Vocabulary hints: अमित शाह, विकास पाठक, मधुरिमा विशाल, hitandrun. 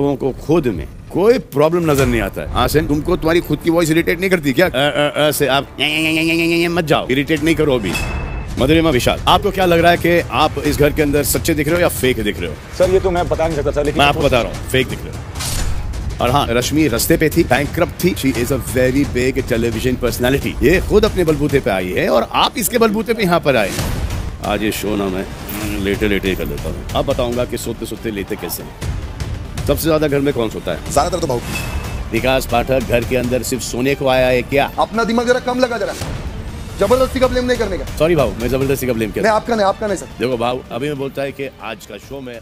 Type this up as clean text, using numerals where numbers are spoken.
लोगों को खुद में कोई प्रॉब्लम नजर नहीं आता है। आसन, तुमको तुम्हारी खुद की वॉइस इरिटेट नहीं करती क्या? ऐसे आप ये मत जाओ, इरिटेट नहीं करो। अभी मधुरिमा विशाल, आपको क्या लग रहा है कि आप इस घर के अंदर सच्चे दिख रहे हो या फेक दिख रहे हो? सर ये तो मैं बता नहीं सकता सर, लेकिन मैं आपको बता रहा हूँ फेक दिख रहे हो। और हाँ, रश्मि रस्ते पे थी, बैंकक्रप्ट थी, she is a very big television personality. ये खुद अपने बलबूते पे आई है और आप इसके बलबूते पे यहाँ पर आए। आज ये शो ना मैं लेटे लेटे कर लेता हूँ, अब बताऊंगा कि सोते सोते लेते कैसे। सबसे ज्यादा घर में कौन सोता है? ज्यादातर तो भाव। विकास पाठक घर के अंदर सिर्फ सोने को आया है क्या? अपना दिमाग जरा कम लगा, जरा जबरदस्ती का ब्लेम नहीं करने का। सॉरी भाव, मैं जबरदस्ती का ब्लेम किया। मैं आपका नहीं सर। देखो भाव, अभी मैं बोलता है कि आज का शो में